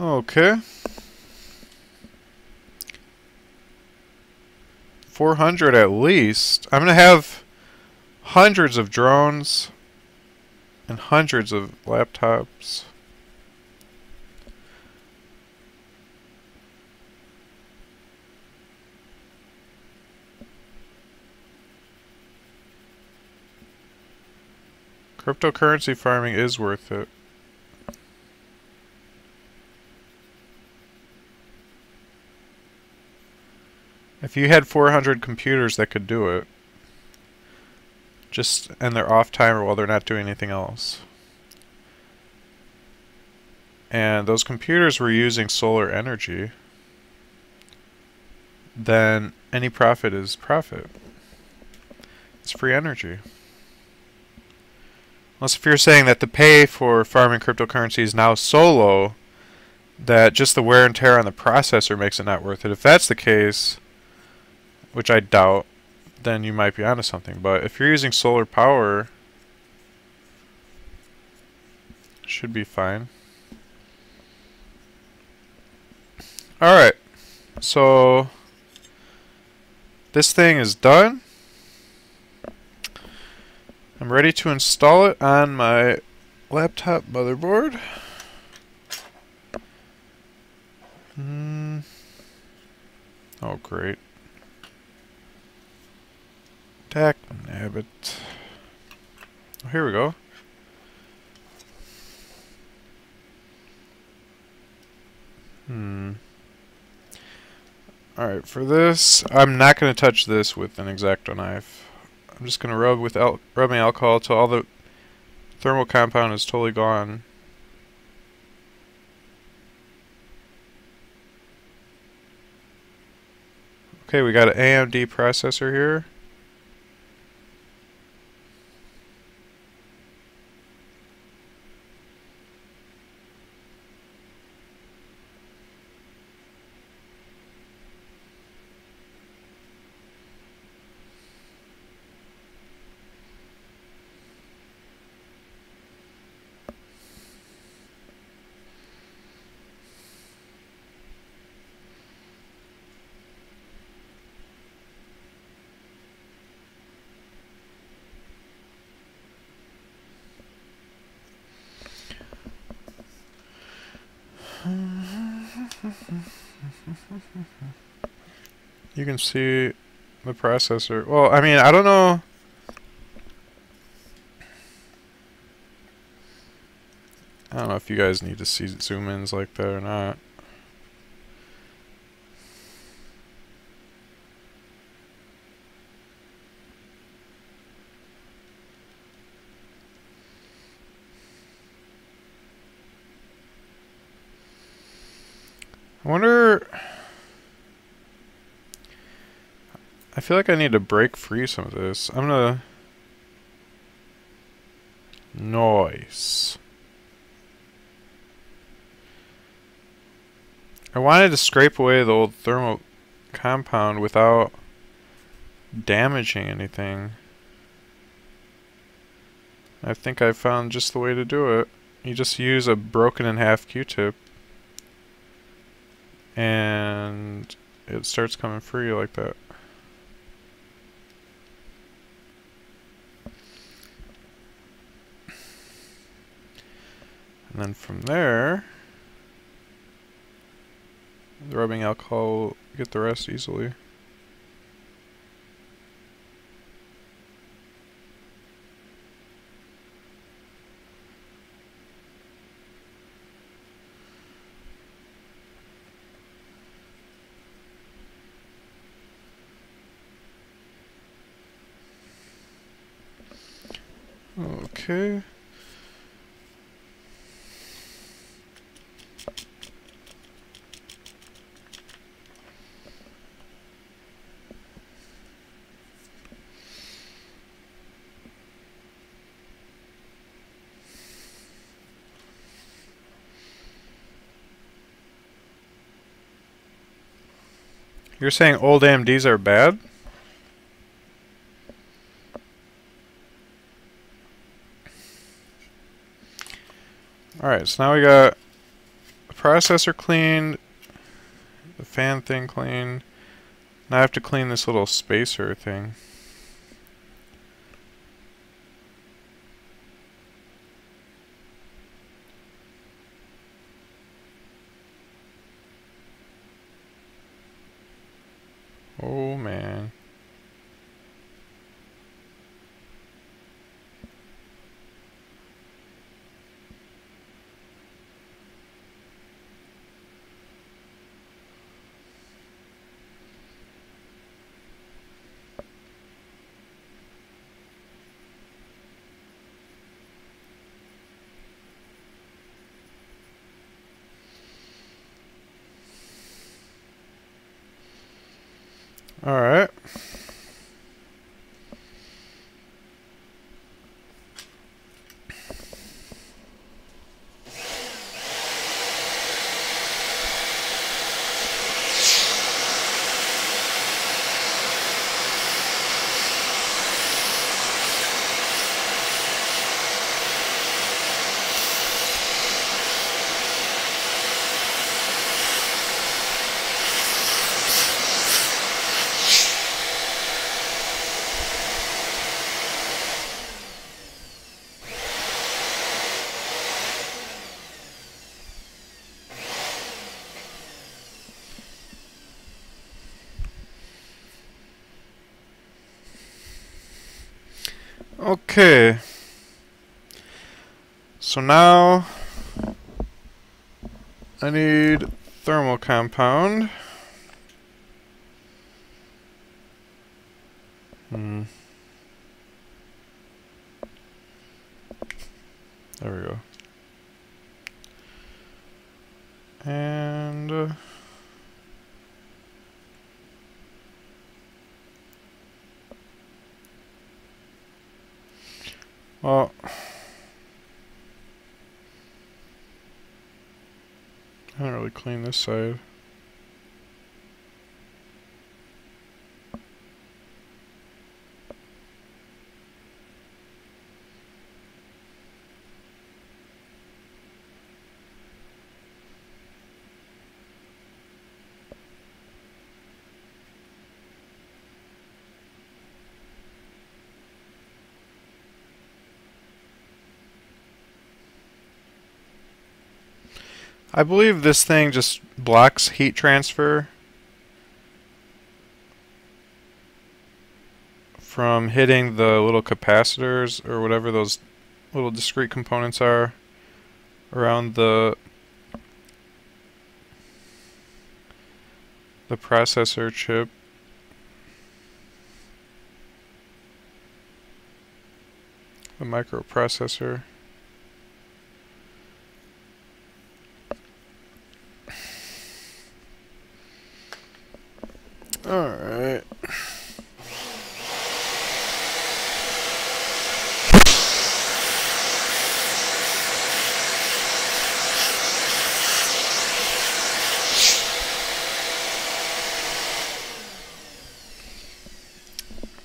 Okay. 400 at least. I'm gonna have hundreds of drones and hundreds of laptops. Cryptocurrency farming is worth it. If you had 400 computers that could do it, just in their off time or while they're not doing anything else. And those computers were using solar energy, then any profit is profit. It's free energy. Unless if you're saying that the pay for farming cryptocurrency is now so low that just the wear and tear on the processor makes it not worth it. If that's the case, which I doubt, then you might be onto something. But if you're using solar power, it should be fine. Alright, so this thing is done. I'm ready to install it on my laptop motherboard. Oh, great. Tack nabbit. Oh, here we go. Alright, for this, I'm not going to touch this with an X-Acto knife. I'm just going to rub with rubbing alcohol till all the thermal compound is totally gone. Okay, we got an AMD processor here. You can see the processor. Well, I mean, I don't know. I don't know if you guys need to see zoom-ins like that or not. I wonder... I feel like I need to break free some of this. I'm gonna... Noise. I wanted to scrape away the old thermal compound without damaging anything. I think I found just the way to do it. You just use a broken in half Q-tip. And it starts coming free like that. And then from there, the rubbing alcohol will get the rest easily. Okay. You're saying old AMDs are bad? Alright, so now we got a processor cleaned, the fan thing cleaned. Now I have to clean this little spacer thing. Oh man. All right. Okay, so now I need thermal compound. There we go. And well, I don't really clean this side. I believe this thing just blocks heat transfer from hitting the little capacitors or whatever those little discrete components are around the processor chip. The microprocessor. Alright.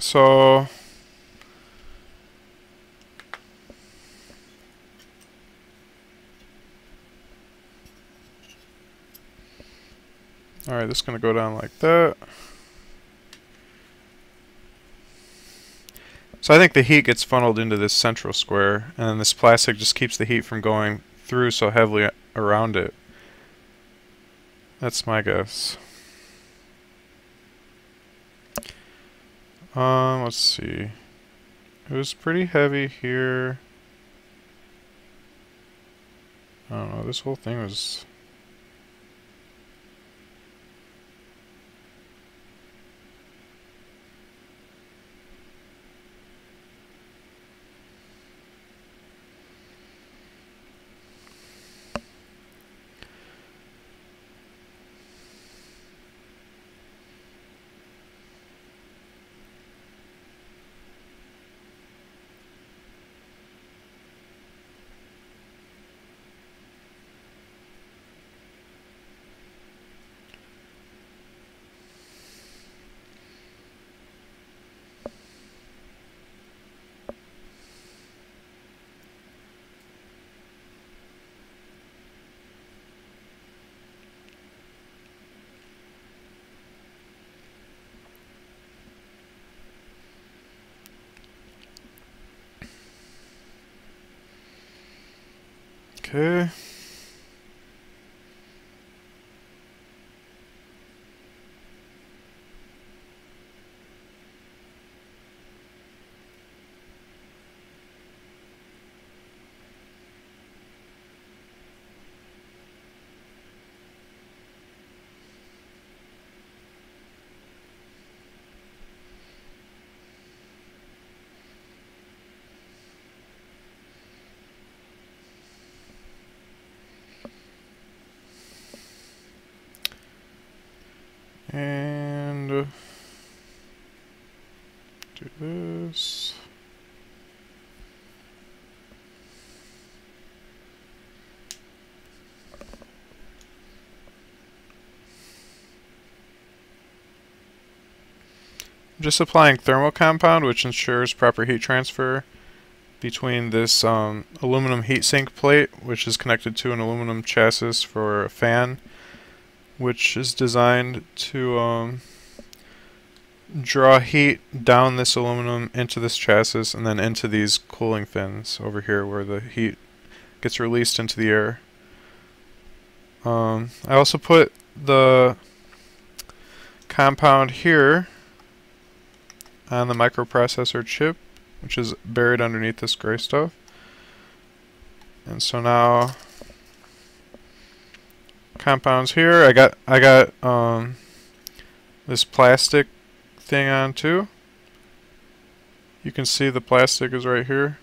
So alright, this is going to go down like that. So I think the heat gets funneled into this central square, and then this plastic just keeps the heat from going through so heavily around it. That's my guess. Let's see. It was pretty heavy here. I don't know, this whole thing was... Okay. And do this. I'm just applying thermal compound, which ensures proper heat transfer between this aluminum heatsink plate, which is connected to an aluminum chassis for a fan, which is designed to draw heat down this aluminum into this chassis and then into these cooling fins over here where the heat gets released into the air. I also put the compound here on the microprocessor chip, which is buried underneath this gray stuff. And so now compounds here. I got this plastic thing on too. You can see the plastic is right here.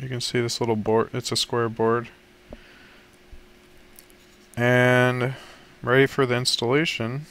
You can see this little board. It's a square board. And ready for the installation.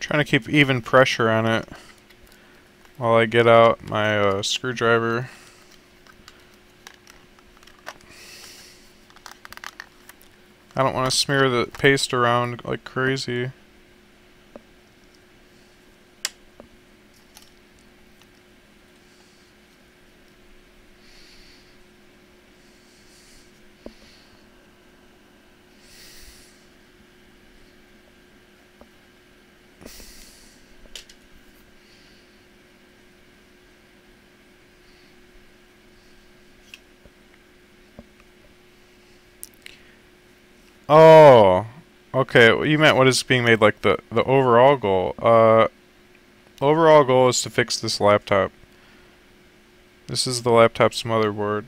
Trying to keep even pressure on it while I get out my screwdriver. I don't want to smear the paste around like crazy. Oh, okay. You meant what is being made, like the overall goal. Overall goal is to fix this laptop. This is the laptop's motherboard.